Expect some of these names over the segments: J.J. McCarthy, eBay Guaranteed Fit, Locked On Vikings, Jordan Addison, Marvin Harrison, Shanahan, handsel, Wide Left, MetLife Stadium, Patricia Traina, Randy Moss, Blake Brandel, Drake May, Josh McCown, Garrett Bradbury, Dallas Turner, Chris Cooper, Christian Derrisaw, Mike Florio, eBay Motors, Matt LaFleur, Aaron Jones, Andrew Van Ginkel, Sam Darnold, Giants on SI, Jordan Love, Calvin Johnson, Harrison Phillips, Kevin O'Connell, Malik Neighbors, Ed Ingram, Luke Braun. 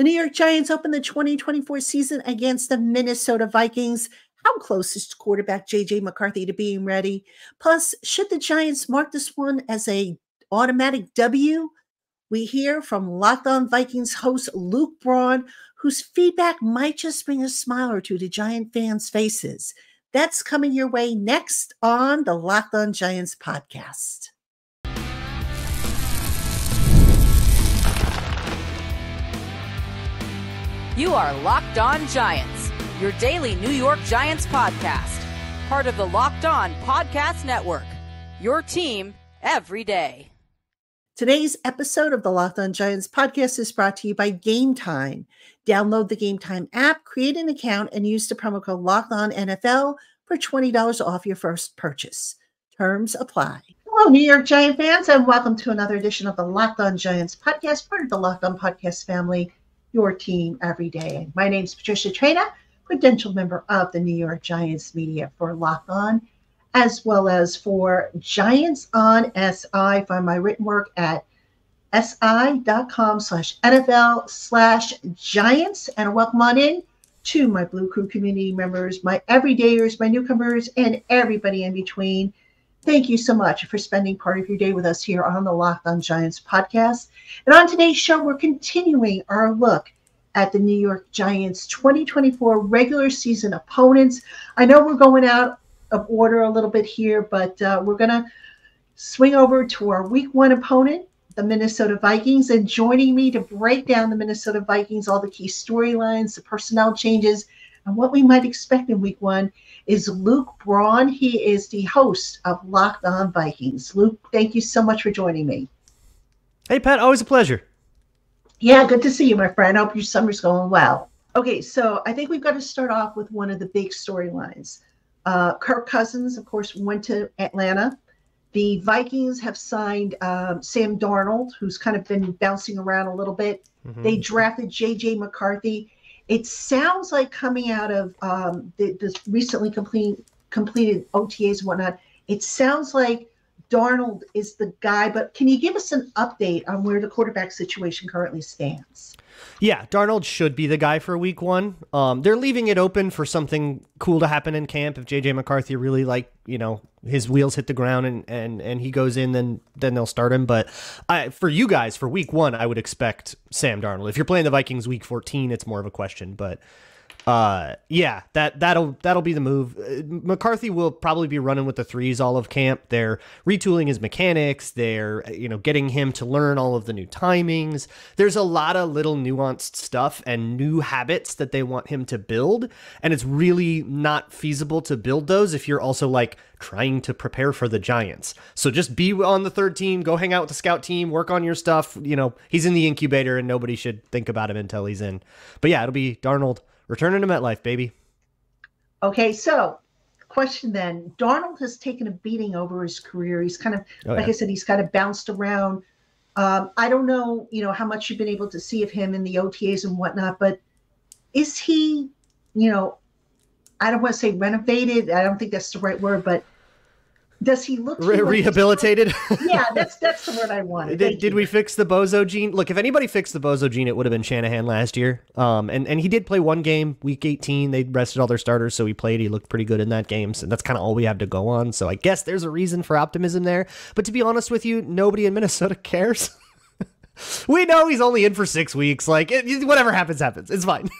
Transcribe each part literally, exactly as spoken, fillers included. The New York Giants opened the twenty twenty-four season against the Minnesota Vikings. How close is quarterback J J McCarthy to being ready? Plus, should the Giants mark this one as an automatic W? We hear from Locked On Vikings host Luke Braun, whose feedback might just bring a smile or two to Giant fans' faces. That's coming your way next on the Locked On Giants podcast. You are Locked On Giants, your daily New York Giants podcast, part of the Locked On Podcast Network, your team every day. Today's episode of the Locked On Giants podcast is brought to you by Game Time. Download the Game Time app, create an account, and use the promo code Locked On N F L for twenty dollars off your first purchase. Terms apply. Hello, New York Giant fans, and welcome to another edition of the Locked On Giants podcast, part of the Locked On Podcast family, your team every day. My name is Patricia Traina, credentialed member of the New York Giants media for Locked On, as well as for Giants on S I. Find my written work at si dot com slash N F L slash Giants. And welcome on in to my Blue Crew community members, my everydayers, my newcomers, and everybody in between. Thank you so much for spending part of your day with us here on the Locked On Giants podcast. And on today's show, we're continuing our look at the New York Giants twenty twenty-four regular season opponents. I know we're going out of order a little bit here, but uh, we're going to swing over to our week one opponent, the Minnesota Vikings. And joining me to break down the Minnesota Vikings, all the key storylines, the personnel changes, and what we might expect in week one is Luke Braun. He is the host of Locked On Vikings. Luke, thank you so much for joining me. Hey, Pat, always a pleasure. Yeah, good to see you, my friend. I hope your summer's going well. Okay, so I think we've got to start off with one of the big storylines. Uh, Kirk Cousins, of course, went to Atlanta. The Vikings have signed um, Sam Darnold, who's kind of been bouncing around a little bit. Mm-hmm. They drafted J J. McCarthy. It sounds like coming out of um, the, the recently complete, completed O T As and whatnot, it sounds like Darnold is the guy, but can you give us an update on where the quarterback situation currently stands? Yeah, Darnold should be the guy for week one. Um, they're leaving it open for something cool to happen in camp. If J J McCarthy really, like, you know, his wheels hit the ground and, and, and he goes in, then then they'll start him. But I, for you guys, for week one, I would expect Sam Darnold. If you're playing the Vikings week fourteen, it's more of a question. But uh, yeah, that, that'll, that'll be the move. McCarthy will probably be running with the threes all of camp. They're retooling his mechanics. They're, you know, getting him to learn all of the new timings. There's a lot of little nuanced stuff and new habits that they want him to build. And it's really not feasible to build those if you're also, like, trying to prepare for the Giants. So just be on the third team, go hang out with the scout team, work on your stuff. You know, he's in the incubator and nobody should think about him until he's in. But yeah, it'll be Darnold returning to MetLife, baby. Okay, so question then. Darnold has taken a beating over his career. He's kind of, oh, like yeah. I said, he's kind of bounced around. Um, I don't know, you know, how much you've been able to see of him in the O T As and whatnot, but is he, you know, I don't want to say renovated. I don't think that's the right word, but does he look Re rehabilitated? Yeah, that's that's the word I wanted. Did, did we fix the Bozo gene? Look, if anybody fixed the Bozo gene, it would have been Shanahan last year. Um, and and he did play one game, week eighteen. They rested all their starters, so he played. He looked pretty good in that game. So that's kind of all we have to go on. So I guess there's a reason for optimism there. But to be honest with you, nobody in Minnesota cares. We know he's only in for six weeks. Like it, whatever happens, happens. It's fine.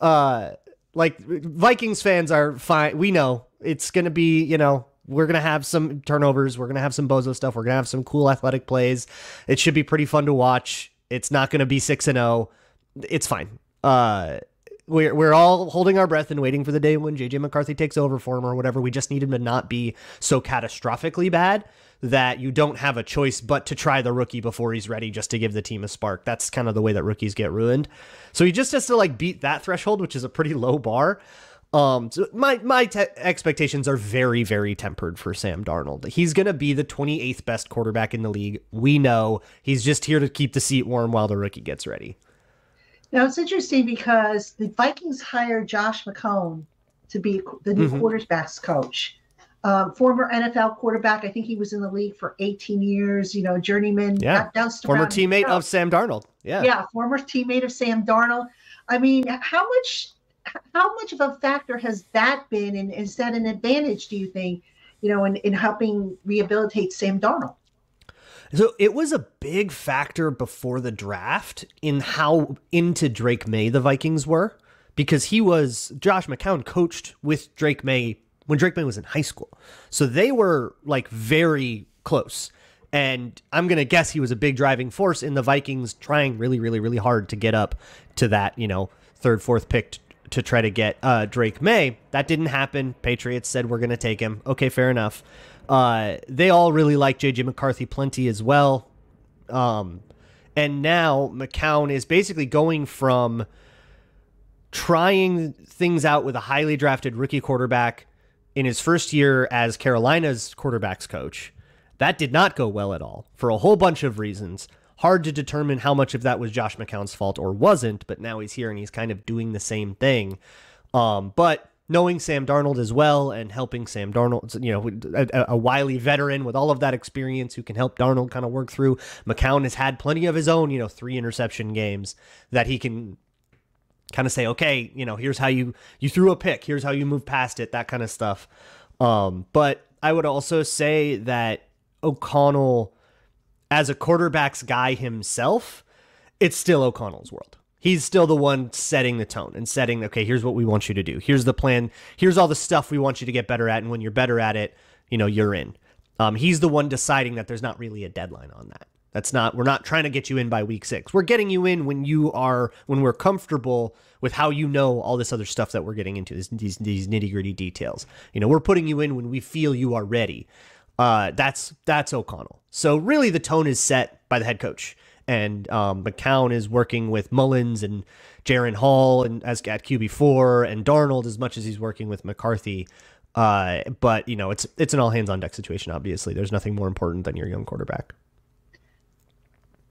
uh, like Vikings fans are fine. We know it's gonna be, you know, we're going to have some turnovers. We're going to have some Bozo stuff. We're going to have some cool athletic plays. It should be pretty fun to watch. It's not going to be six and oh. It's fine. Uh, we're, we're all holding our breath and waiting for the day when J J McCarthy takes over for him or whatever. We just need him to not be so catastrophically bad that you don't have a choice but to try the rookie before he's ready just to give the team a spark. That's kind of the way that rookies get ruined. So he just has to, like, beat that threshold, which is a pretty low bar. Um, so my, my te expectations are very, very tempered for Sam Darnold. He's going to be the twenty-eighth best quarterback in the league. We know he's just here to keep the seat warm while the rookie gets ready. Now, it's interesting because the Vikings hired Josh McCown to be the new mm-hmm. quarterbacks coach. um, former N F L quarterback. I think he was in the league for eighteen years, you know, journeyman. Yeah. Former teammate himself. of Sam Darnold. Yeah. Yeah. Former teammate of Sam Darnold. I mean, how much, how much of a factor has that been? And is that an advantage, do you think, you know, in, in helping rehabilitate Sam Darnold? So it was a big factor before the draft in how into Drake May the Vikings were, because he was, Josh McCown coached with Drake May when Drake May was in high school. So they were like very close. And I'm going to guess he was a big driving force in the Vikings trying really, really, really hard to get up to that, you know, third, fourth pick to, to try to get uh, Drake May. That didn't happen. Patriots said, we're going to take him. Okay, fair enough. Uh, they all really like J J. McCarthy plenty as well. Um, and now McCown is basically going from trying things out with a highly drafted rookie quarterback in his first year as Carolina's quarterback's coach. That did not go well at all for a whole bunch of reasons. Hard to determine how much of that was Josh McCown's fault or wasn't, but now he's here and he's kind of doing the same thing. Um, but knowing Sam Darnold as well and helping Sam Darnold, you know, a, a wily veteran with all of that experience who can help Darnold kind of work through. McCown has had plenty of his own, you know, three interception games that he can kind of say, okay, you know, here's how you, you threw a pick, here's how you move past it, that kind of stuff. Um, but I would also say that O'Connell, as a quarterback's guy himself, it's still O'Connell's world. He's still the one setting the tone and setting, okay, here's what we want you to do. Here's the plan. Here's all the stuff we want you to get better at. And when you're better at it, you know, you're in. Um, he's the one deciding that there's not really a deadline on that. That's not, we're not trying to get you in by week six. We're getting you in when you are, when we're comfortable with how, you know, all this other stuff that we're getting into, this, these, these nitty gritty details. You know, we're putting you in when we feel you are ready. Uh, that's, that's O'Connell. So really the tone is set by the head coach. And um, McCown is working with Mullins and Jaron Hall and as at Q B four and Darnold as much as he's working with McCarthy. Uh, but, you know, it's it's an all hands on deck situation. Obviously, there's nothing more important than your young quarterback.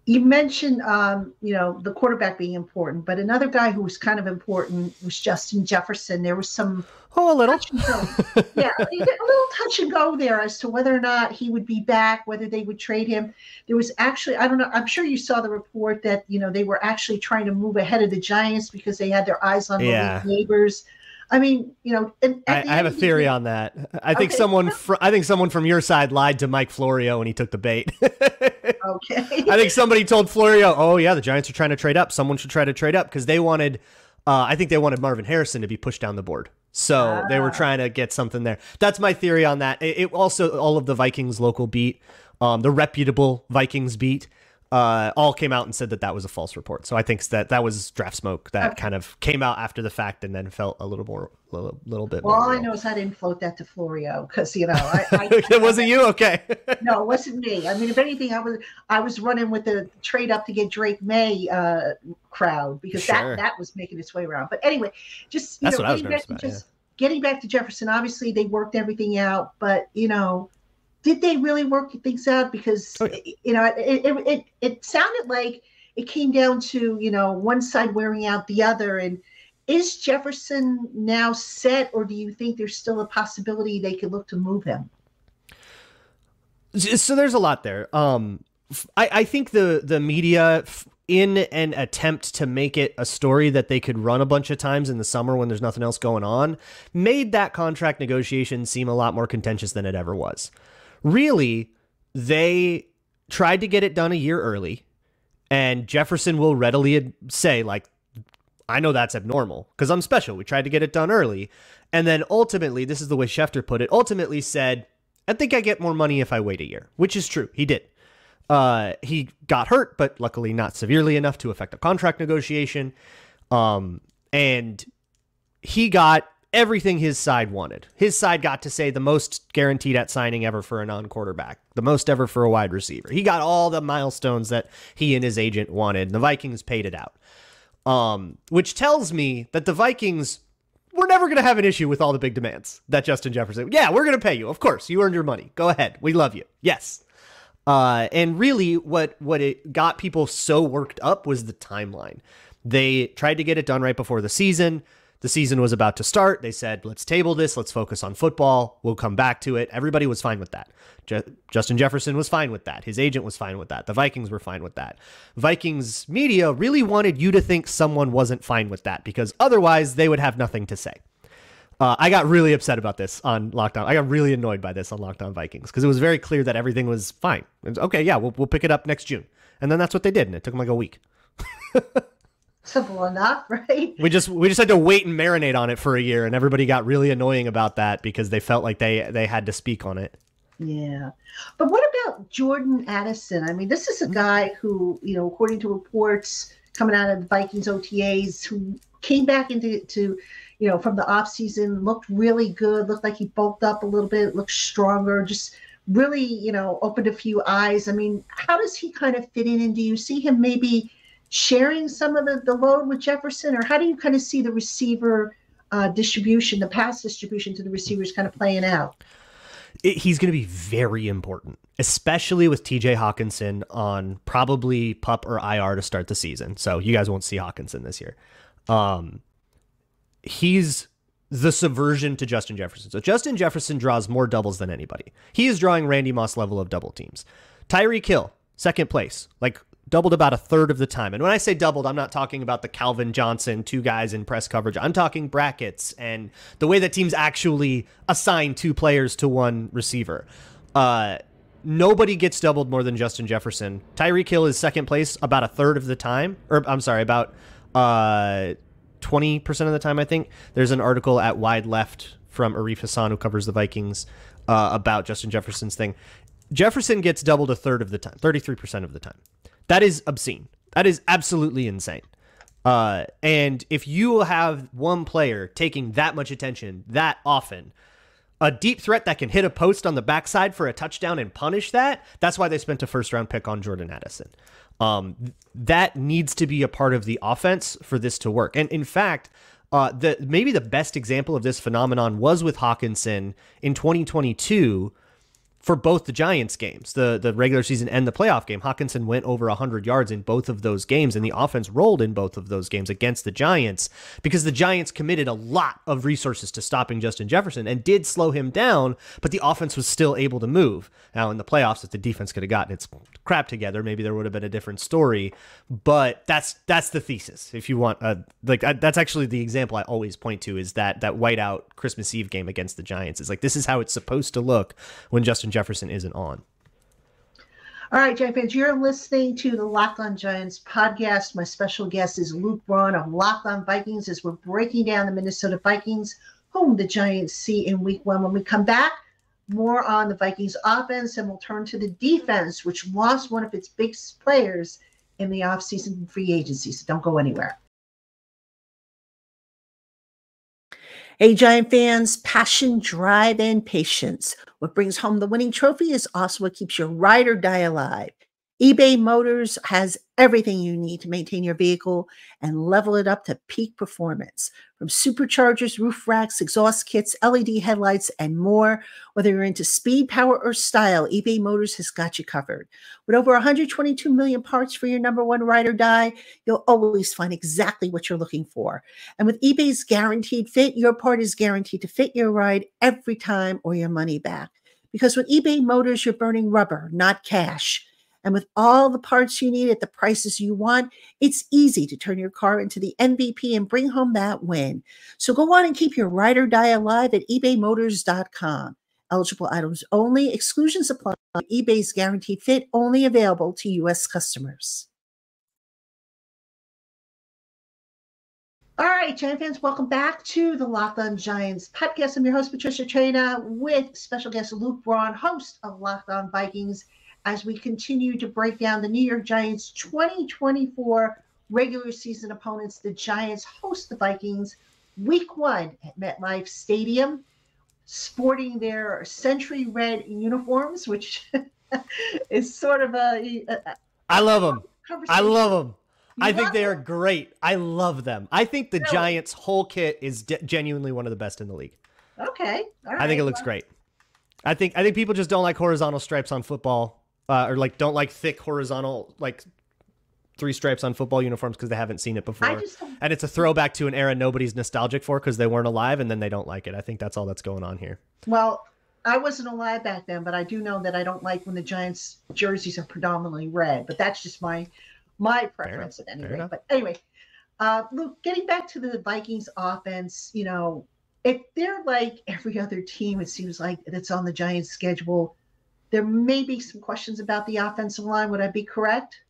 You mentioned, um, you know, the quarterback being important, but another guy who was kind of important was Justin Jefferson. There was some oh, a little touch and go. Yeah, a little touch and go there as to whether or not he would be back, whether they would trade him. There was actually, I don't know, I'm sure you saw the report that, you know, they were actually trying to move ahead of the Giants because they had their eyes on yeah. the neighbors. I mean, you know, and I, I have a theory day, on that. I think okay. someone, fr I think someone from your side lied to Mike Florio and he took the bait. Okay. I think somebody told Florio, oh yeah, the Giants are trying to trade up. Someone should try to trade up because they wanted, uh, I think they wanted Marvin Harrison to be pushed down the board. So ah. they were trying to get something there. That's my theory on that. It, it also, all of the Vikings local beat, um, the reputable Vikings beat, Uh, all came out and said that that was a false report. So I think that that was draft smoke that okay. kind of came out after the fact and then felt a little more, a little, little bit. Well, more all real. I know is I didn't float that to Florio because, you know, I, I it wasn't I, you. Okay. No, it wasn't me. I mean, if anything, I was I was running with the trade up to get Drake May uh, crowd because sure. that that was making its way around. But anyway, just you That's know, getting back, about, just yeah. getting back to Jefferson. Obviously, they worked everything out, but you know. Did they really work things out? Because, oh, yeah. you know, it, it, it, it sounded like it came down to, you know, one side wearing out the other. And is Jefferson now set, or do you think there's still a possibility they could look to move him? So there's a lot there. Um, I, I think the, the media, in an attempt to make it a story that they could run a bunch of times in the summer when there's nothing else going on, made that contract negotiation seem a lot more contentious than it ever was. Really, they tried to get it done a year early, and Jefferson will readily say, like, I know that's abnormal because I'm special. We tried to get it done early. And then ultimately, this is the way Schefter put it, ultimately said, I think I get more money if I wait a year, which is true. He did. Uh, he got hurt, but luckily not severely enough to affect a contract negotiation. Um, and he got everything his side wanted. His side got to say the most guaranteed at signing ever for a non-quarterback, the most ever for a wide receiver. He got all the milestones that he and his agent wanted, and the Vikings paid it out, um, which tells me that the Vikings were never going to have an issue with all the big demands that Justin Jefferson, yeah, we're going to pay you. Of course, you earned your money. Go ahead. We love you. Yes. Uh, and really what, what it got people so worked up was the timeline. They tried to get it done right before the season. the season was about to start, they said, let's table this. Let's focus on football. We'll come back to it. Everybody was fine with that. Je- Justin Jefferson was fine with that. His agent was fine with that. The Vikings were fine with that. Vikings media really wanted you to think someone wasn't fine with that, because otherwise they would have nothing to say. Uh, I got really upset about this on Locked On. I got really annoyed by this on Locked On Vikings, because it was very clear that everything was fine. It was, okay, yeah, we'll, we'll pick it up next June. And then that's what they did, and it took them like a week. Simple enough, right? We just we just had to wait and marinate on it for a year, and everybody got really annoying about that because they felt like they, they had to speak on it. Yeah. But what about Jordan Addison? I mean, this is a guy who, you know, according to reports coming out of the Vikings O T As, who came back into to you know, from the offseason, looked really good, looked like he bulked up a little bit, looked stronger, just really, you know, opened a few eyes. I mean, how does he kind of fit in? And do you see him maybe sharing some of the, the load with Jefferson? Or how do you kind of see the receiver uh, distribution, the pass distribution to the receivers kind of playing out? It, he's going to be very important, especially with T J Hawkinson on probably PUP or I R to start the season. So you guys won't see Hawkinson this year. Um He's the subversion to Justin Jefferson. So Justin Jefferson draws more doubles than anybody. He is drawing Randy Moss level of double teams. Tyreek Hill, second place, like doubled about a third of the time. And when I say doubled, I'm not talking about the Calvin Johnson, two guys in press coverage. I'm talking brackets and the way that teams actually assign two players to one receiver. Uh, nobody gets doubled more than Justin Jefferson. Tyreek Hill is second place about a third of the time. Or I'm sorry, about... Uh, twenty percent of the time, I think. There's an article at Wide Left from Arif Hassan, who covers the Vikings, uh, about Justin Jefferson's thing. Jefferson gets doubled a third of the time, thirty-three percent of the time. That is obscene. That is absolutely insane. Uh, and if you have one player taking that much attention that often, a deep threat that can hit a post on the backside for a touchdown and punish that, that's why they spent a first-round pick on Jordan Addison. Um, that needs to be a part of the offense for this to work. And in fact, uh, the maybe the best example of this phenomenon was with Hawkinson in twenty twenty-two for both the Giants games, the, the regular season and the playoff game. Hawkinson went over one hundred yards in both of those games, and the offense rolled in both of those games against the Giants because the Giants committed a lot of resources to stopping Justin Jefferson and did slow him down, but the offense was still able to move. Now, in the playoffs, if the defense could have gotten its crap together, maybe there would have been a different story, but that's that's the thesis. If you want, uh, like I, that's actually the example I always point to, is that that whiteout Christmas Eve game against the Giants. It's like, this is how it's supposed to look when Justin Jefferson isn't on. All right, Giant fans, you're listening to the Locked On Giants podcast. My special guest is Luke Braun of Locked On Vikings as we're breaking down the Minnesota Vikings, whom the Giants see in week one. When we come back, more on the Vikings offense, and we'll turn to the defense, which lost one of its biggest players in the offseason free agency. So don't go anywhere. Hey, Giant fans, passion, drive, and patience. What brings home the winning trophy is also what keeps your ride or die alive. eBay Motors has everything you need to maintain your vehicle and level it up to peak performance. From superchargers, roof racks, exhaust kits, L E D headlights, and more. Whether you're into speed, power, or style, eBay Motors has got you covered. With over one hundred twenty-two million parts for your number one ride or die, you'll always find exactly what you're looking for. And with eBay's guaranteed fit, your part is guaranteed to fit your ride every time or your money back. Because with eBay Motors, you're burning rubber, not cash. And with all the parts you need at the prices you want, it's easy to turn your car into the M V P and bring home that win. So go on and keep your ride or die alive at ebay motors dot com. Eligible items only. Exclusions apply. eBay's guaranteed fit, only available to U S customers. All right, Giant fans, welcome back to the Locked On Giants podcast. I'm your host, Patricia Traina, with special guest Luke Braun, host of Locked On Vikings, as we continue to break down the New York Giants' twenty twenty-four regular season opponents. The Giants host the Vikings week one at MetLife Stadium, sporting their century red uniforms, which is sort of a, a, a I love them. I love them. You I think they them. are great. I love them. I think the no. Giants' whole kit is de- genuinely one of the best in the league. Okay. All right. I think it looks well. great. I think I think people just don't like horizontal stripes on football. Uh, or like don't like thick horizontal like three stripes on football uniforms because they haven't seen it before. And it's a throwback to an era nobody's nostalgic for because they weren't alive, and then they don't like it. I think that's all that's going on here. Well, I wasn't alive back then, but I do know that I don't like when the Giants jerseys are predominantly red, but that's just my my preference at any rate. But anyway, uh, Luke, getting back to the Vikings offense, you know, if they're like every other team, it seems like, that's on the Giants schedule, there may be some questions about the offensive line. Would I be correct?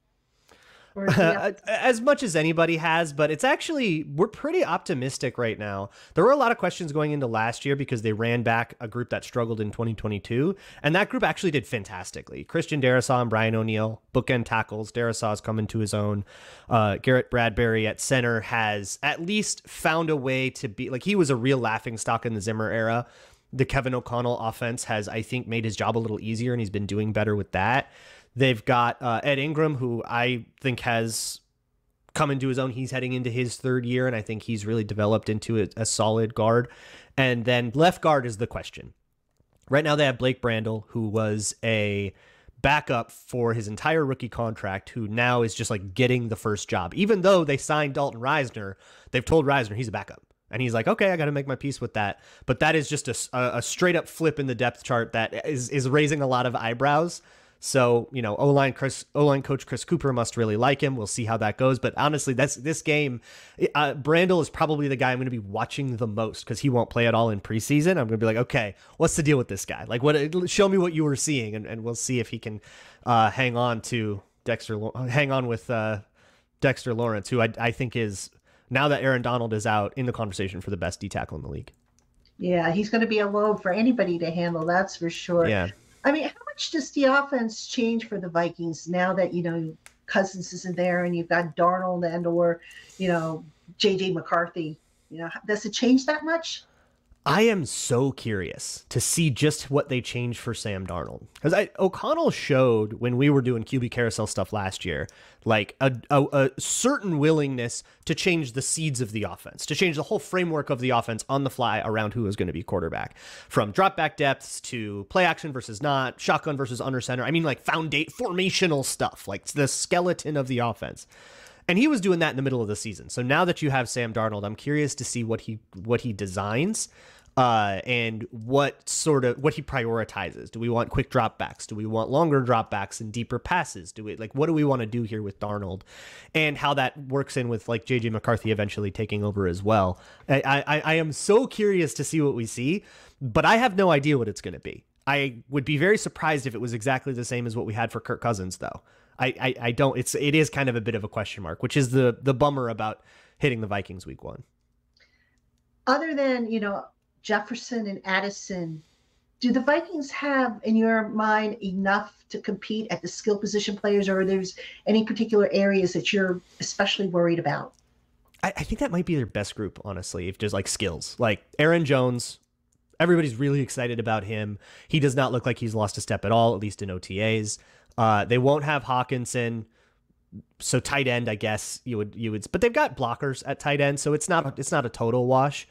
Uh, as much as anybody has, but it's actually, we're pretty optimistic right now. There were a lot of questions going into last year because they ran back a group that struggled in twenty twenty-two, and that group actually did fantastically. Christian Derrisaw and Brian O'Neill, bookend tackles. Derisaw's coming to his own. Uh, Garrett Bradbury at center has at least found a way to be, like, he was a real laughingstock in the Zimmer era. The Kevin O'Connell offense has, I think, made his job a little easier, and he's been doing better with that. They've got uh, Ed Ingram, who I think has come into his own. He's heading into his third year, and I think he's really developed into a, a solid guard. And then left guard is the question. Right now they have Blake Brandel, who was a backup for his entire rookie contract, who now is just like getting the first job. Even though they signed Dalton Risner, they've told Risner he's a backup. And he's like, okay, I got to make my peace with that. But that is just a, a straight up flip in the depth chart that is, is raising a lot of eyebrows. So, you know, O-line Chris, O-line coach Chris Cooper must really like him. We'll see how that goes. But honestly, that's this game. Uh, Brandel is probably the guy I'm going to be watching the most because he won't play at all in preseason. I'm going to be like, okay, what's the deal with this guy? Like, what? Show me what you were seeing, and, and we'll see if he can uh, hang on to Dexter, hang on with uh, Dexter Lawrence, who I, I think is, now that Aaron Donald is out, in the conversation for the best D tackle in the league. Yeah, he's going to be a load for anybody to handle. That's for sure. Yeah. I mean, how much does the offense change for the Vikings now that, you know, Cousins isn't there and you've got Darnold and or, you know, J J McCarthy? You know, does it change that much? I am so curious to see just what they change for Sam Darnold. Because O'Connell showed when we were doing Q B carousel stuff last year, like a, a, a certain willingness to change the seeds of the offense, to change the whole framework of the offense on the fly around who is going to be quarterback. From drop back depths to play action versus not, shotgun versus under center. I mean, like foundate formational stuff, like the skeleton of the offense. And he was doing that in the middle of the season. So now that you have Sam Darnold, I'm curious to see what he what he designs uh, and what sort of what he prioritizes. Do we want quick dropbacks? Do we want longer dropbacks and deeper passes? Do we like what do we want to do here with Darnold, and how that works in with like J J McCarthy eventually taking over as well? I I, I am so curious to see what we see, but I have no idea what it's going to be. I would be very surprised if it was exactly the same as what we had for Kirk Cousins, though. I, I, I don't, it's, it is kind of a bit of a question mark, which is the, the bummer about hitting the Vikings week one. Other than, you know, Jefferson and Addison, do the Vikings have in your mind enough to compete at the skill position players, or are there any particular areas that you're especially worried about? I, I think that might be their best group, honestly, if there's like skills, like Aaron Jones. Everybody's really excited about him. He does not look like he's lost a step at all, at least in O T As. Uh, they won't have Hawkinson, so tight end, I guess you would you would, but they've got blockers at tight end, so it's not it's not a total wash.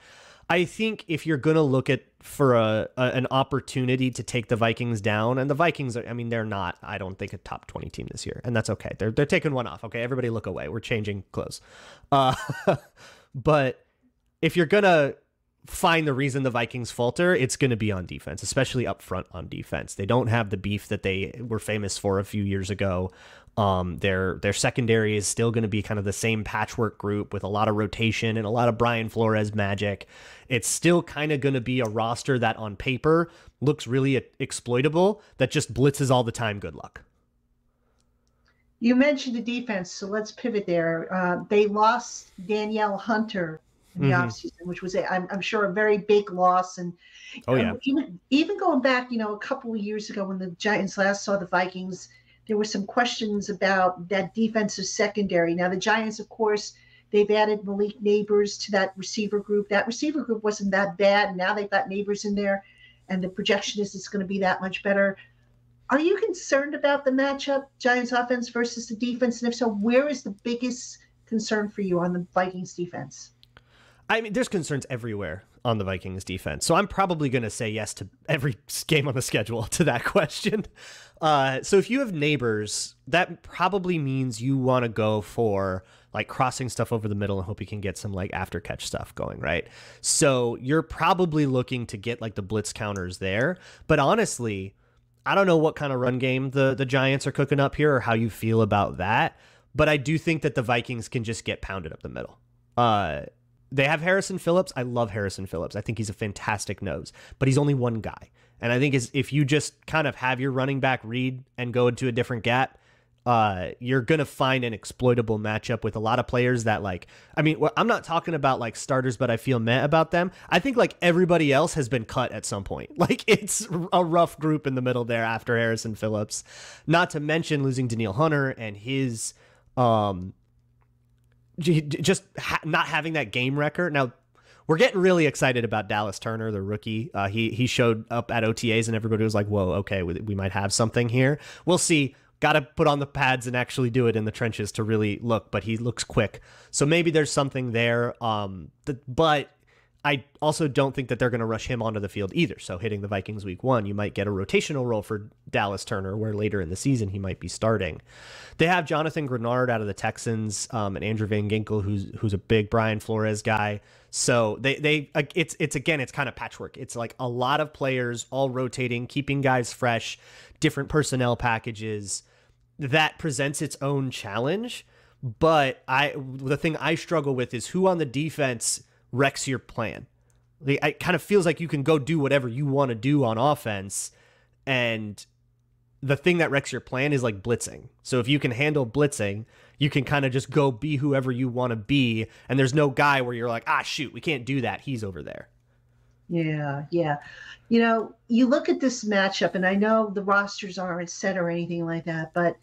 I think if you're gonna look at for a, a an opportunity to take the Vikings down, and the Vikings, are, I mean, they're not, I don't think, a top twenty team this year, and that's okay. They're they're taking one off. Okay, everybody, look away. We're changing clothes. Uh, but if you're gonna find the reason the Vikings falter, it's going to be on defense, especially up front on defense. They don't have the beef that they were famous for a few years ago. Um, their their secondary is still going to be kind of the same patchwork group with a lot of rotation and a lot of Brian Flores magic. It's still kind of going to be a roster that on paper looks really exploitable, that just blitzes all the time. Good luck. You mentioned the defense, so let's pivot there. Uh, they lost Danielle Hunter in the mm-hmm. offseason, which was, a, I'm, I'm sure, a very big loss. And oh, yeah. um, even, even going back, you know, a couple of years ago when the Giants last saw the Vikings, there were some questions about that defensive secondary. Now, the Giants, of course, they've added Malik Neighbors to that receiver group. That receiver group wasn't that bad. Now they've got Neighbors in there, and the projection is it's going to be that much better. Are you concerned about the matchup, Giants offense versus the defense? And if so, where is the biggest concern for you on the Vikings defense? I mean, there's concerns everywhere. on the Vikings defense. So I'm probably going to say yes to every game on the schedule to that question. Uh, so if you have neighbors, that probably means you want to go for like crossing stuff over the middle and hope you can get some like after catch stuff going, right? So you're probably looking to get like the blitz counters there. But honestly, I don't know what kind of run game the, the Giants are cooking up here or how you feel about that. But I do think that the Vikings can just get pounded up the middle. Uh, they have Harrison Phillips. I love Harrison Phillips. I think he's a fantastic nose, but he's only one guy. And I think is if you just kind of have your running back read and go into a different gap, uh, you're going to find an exploitable matchup with a lot of players that like, I mean, I'm not talking about like starters, but I feel meh about them. I think like everybody else has been cut at some point. Like it's a rough group in the middle there after Harrison Phillips, not to mention losing Danielle Hunter and his, um, just ha not having that game record. Now we're getting really excited about Dallas Turner, the rookie. Uh, he, he showed up at O T As and everybody was like, whoa, okay, we, we might have something here. We'll see. Got to put on the pads and actually do it in the trenches to really look, but he looks quick. So maybe there's something there. Um, th but I also don't think that they're going to rush him onto the field either. So hitting the Vikings week one, you might get a rotational role for Dallas Turner, where later in the season he might be starting. They have Jonathan Grenard out of the Texans um, and Andrew Van Ginkel, who's who's a big Brian Flores guy. So they they it's it's again it's kind of patchwork. It's like a lot of players all rotating, keeping guys fresh, different personnel packages. That presents its own challenge. But I the thing I struggle with is who on the defense wrecks your plan. It kind of feels like you can go do whatever you want to do on offense, and the thing that wrecks your plan is like blitzing. So if you can handle blitzing, you can kind of just go be whoever you want to be, and there's no guy where you're like, ah, shoot, we can't do that. He's over there. Yeah, yeah. You know, you look at this matchup, and I know the rosters aren't set or anything like that, but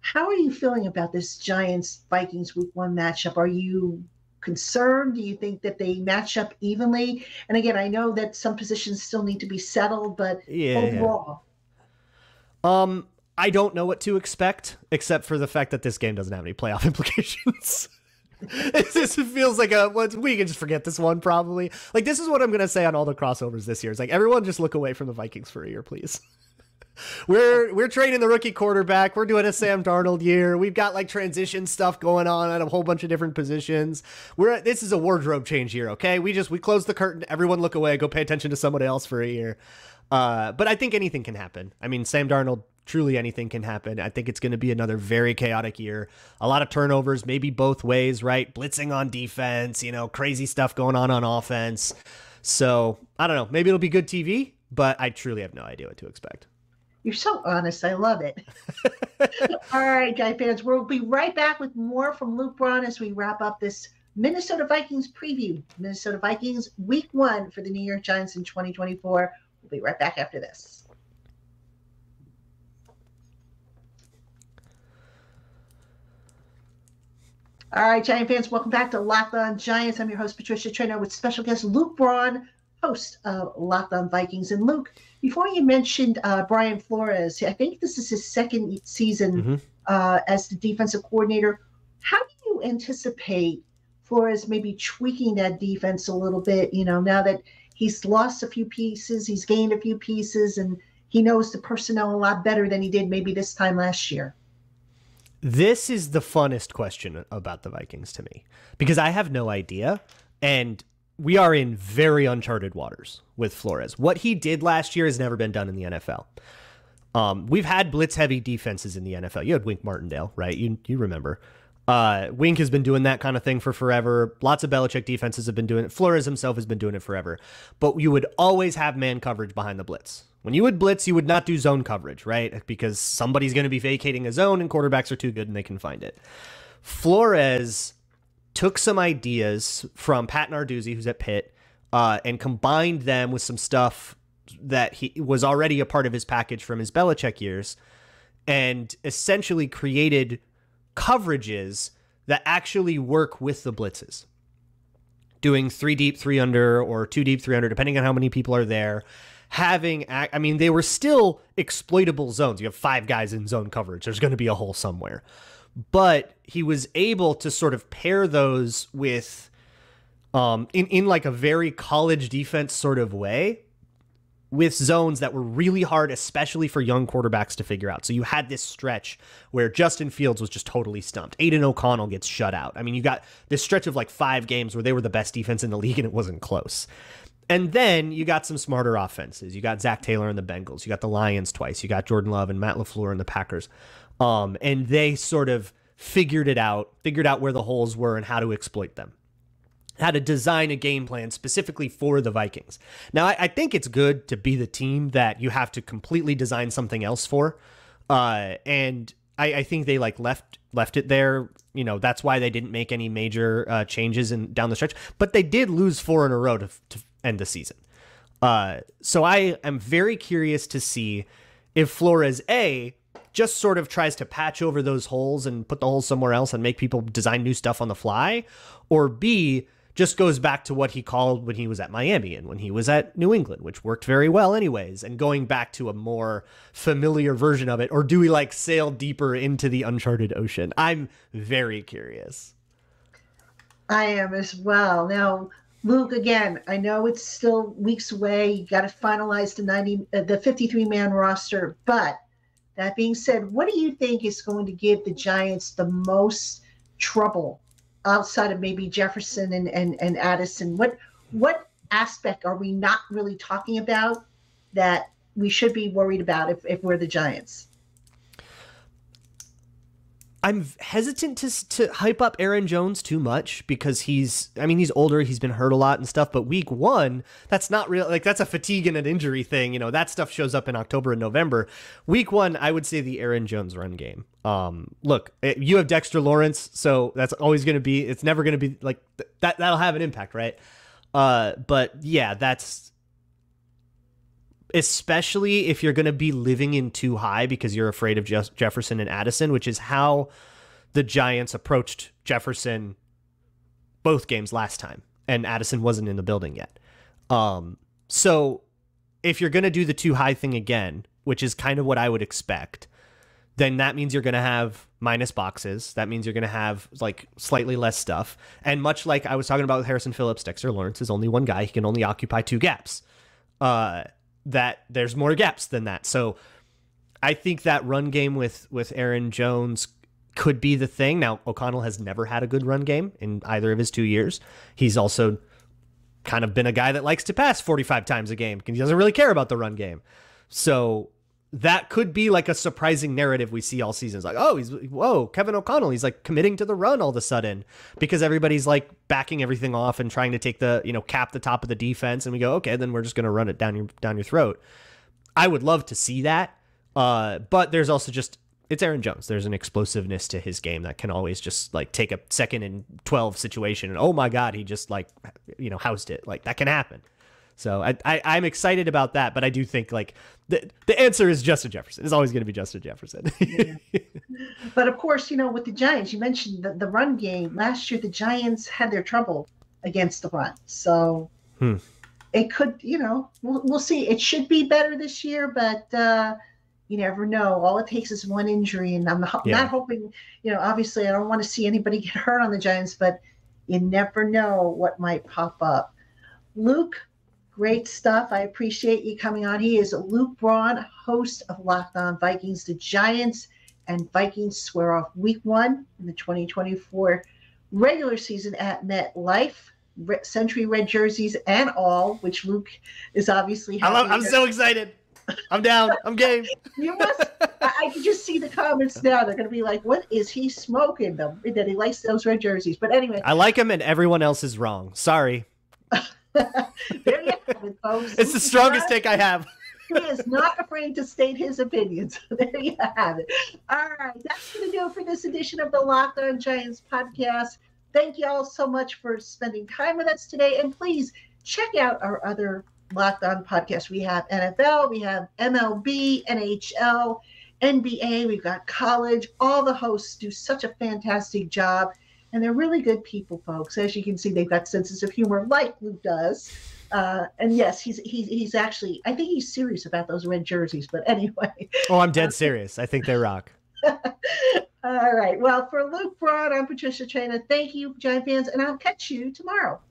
how are you feeling about this Giants-Vikings week one matchup? Are you concerned? Do you think that they match up evenly? And again, I know that some positions still need to be settled, but yeah, overall. Yeah. Um, I don't know what to expect, except for the fact that this game doesn't have any playoff implications. It just feels like a, we can just forget this one probably. Like this is what I'm going to say on all the crossovers this year. It's like, everyone just look away from the Vikings for a year, please. We're we're training the rookie quarterback. We're doing a Sam Darnold year. We've got like transition stuff going on at a whole bunch of different positions. We're this is a wardrobe change year, okay? We just we close the curtain. Everyone look away. Go pay attention to somebody else for a year. Uh, but I think anything can happen. I mean, Sam Darnold, truly anything can happen. I think it's going to be another very chaotic year. A lot of turnovers, maybe both ways, right? Blitzing on defense, you know, crazy stuff going on on offense. So I don't know. Maybe it'll be good T V, but I truly have no idea what to expect. You're so honest. I love it. All right, Giant fans, we'll be right back with more from Luke Braun as we wrap up this Minnesota Vikings preview. Minnesota Vikings week one for the New York Giants in twenty twenty-four. We'll be right back after this. All right, Giant fans, welcome back to Locked On Giants. I'm your host, Patricia Traina, with special guest Luke Braun, host of Locked On Vikings. And Luke, before you mentioned uh, Brian Flores, I think this is his second season mm-hmm. uh, as the defensive coordinator. How do you anticipate Flores maybe tweaking that defense a little bit, you know, now that he's lost a few pieces, he's gained a few pieces, and he knows the personnel a lot better than he did maybe this time last year? This is the funnest question about the Vikings to me, because I have no idea, and we are in very uncharted waters with Flores. What he did last year has never been done in the N F L. Um, we've had blitz-heavy defenses in the N F L. You had Wink Martindale, right? You you remember. Uh, Wink has been doing that kind of thing for forever. Lots of Belichick defenses have been doing it. Flores himself has been doing it forever. But you would always have man coverage behind the blitz. When you would blitz, you would not do zone coverage, right? Because somebody's going to be vacating a zone and quarterbacks are too good and they can find it. Flores took some ideas from Pat Narduzzi, who's at Pitt, uh, and combined them with some stuff that he was already a part of his package from his Belichick years, and essentially created coverages that actually work with the blitzes, doing three deep, three under, or two deep, three under, depending on how many people are there. Having, I mean, they were still exploitable zones. You have five guys in zone coverage. There's going to be a hole somewhere. But he was able to sort of pair those with um, in, in like a very college defense sort of way, with zones that were really hard, especially for young quarterbacks to figure out. So you had this stretch where Justin Fields was just totally stumped. Aiden O'Connell gets shut out. I mean, you got this stretch of like five games where they were the best defense in the league and it wasn't close. And then you got some smarter offenses. You got Zach Taylor and the Bengals. You got the Lions twice. You got Jordan Love and Matt LaFleur and the Packers. Um, and they sort of figured it out, figured out where the holes were and how to exploit them, how to design a game plan specifically for the Vikings. Now, I, I think it's good to be the team that you have to completely design something else for. Uh, and I, I think they like left left it there. You know, that's why they didn't make any major uh, changes in, down the stretch. But they did lose four in a row to, to end the season. Uh, so I am very curious to see if Flores, A, just sort of tries to patch over those holes and put the holes somewhere else and make people design new stuff on the fly, or B, just goes back to what he called when he was at Miami and when he was at New England, which worked very well anyways, and going back to a more familiar version of it, or do we like sail deeper into the uncharted ocean? I'm very curious. I am as well. Now, Luke, again, I know it's still weeks away. You got to finalize the ninety, uh, the fifty-three man roster. But that being said, what do you think is going to give the Giants the most trouble outside of maybe Jefferson and, and, and Addison? What what aspect are we not really talking about that we should be worried about if, if we're the Giants? I'm hesitant to, to hype up Aaron Jones too much because he's, I mean, he's older, he's been hurt a lot and stuff, but week one, that's not real. Like, that's a fatigue and an injury thing. You know, that stuff shows up in October and November. Week one, I would say the Aaron Jones run game. Um, look, it, you have Dexter Lawrence, so that's always going to be, it's never going to be like th that. That'll have an impact. Right. Uh, but yeah, that's, especially if you're going to be living in too high because you're afraid of just Jefferson and Addison, which is how the Giants approached Jefferson both games last time, and Addison wasn't in the building yet. Um, so if you're going to do the too high thing again, which is kind of what I would expect, then that means you're going to have minus boxes. That means you're going to have like slightly less stuff. And much like I was talking about with Harrison Phillips, Dexter Lawrence is only one guy. He can only occupy two gaps. Uh, that there's more gaps than that. So I think that run game with, with Aaron Jones could be the thing. Now, O'Connell has never had a good run game in either of his two years. He's also kind of been a guy that likes to pass forty-five times a game because he doesn't really care about the run game. So that could be like a surprising narrative we see all seasons. Like, oh, he's, whoa, Kevin O'Connell, he's like committing to the run all of a sudden because everybody's like backing everything off and trying to take the, you know, cap the top of the defense. And we go, okay, then we're just going to run it down your, down your throat. I would love to see that. Uh, but there's also just, it's Aaron Jones. There's an explosiveness to his game that can always just like take a second and twelve situation. And oh my God, he just like, you know, housed it. Like that can happen. So I, I, I'm excited about that, but I do think like the, the answer is Justin Jefferson. It's always going to be Justin Jefferson. Yeah. But of course, you know, with the Giants, you mentioned the, the run game. Last year, the Giants had their trouble against the run. So hmm. it could, you know, we'll, we'll see. It should be better this year, but uh, you never know. All it takes is one injury, and I'm ho yeah. not hoping, you know, obviously I don't want to see anybody get hurt on the Giants, but you never know what might pop up. Luke, great stuff. I appreciate you coming on. He is Luke Braun, host of Locked On Vikings. The Giants and Vikings square off week one in the twenty twenty-four regular season at MetLife. Century red jerseys and all, which Luke is obviously having. I love, I'm so excited. I'm down. I'm game. You must. I, I can just see the comments now. They're going to be like, what is he smoking? Them? That he likes those red jerseys. But anyway. I like him and everyone else is wrong. Sorry. There you have it, folks. It's the strongest take I have. He is not afraid to state his opinions. There you have it. All right, that's going to do it for this edition of the Locked On Giants podcast. Thank you all so much for spending time with us today. And please check out our other Locked On podcasts. We have N F L, we have M L B, N H L, N B A, we've got college. All the hosts do such a fantastic job. And they're really good people, folks. As you can see, they've got senses of humor like Luke does. Uh, and yes, he's, he's he's actually, I think he's serious about those red jerseys. But anyway. Oh, I'm dead serious. I think they rock. All right. Well, for Luke Braun, I'm Patricia Traina. Thank you, Giant fans. And I'll catch you tomorrow.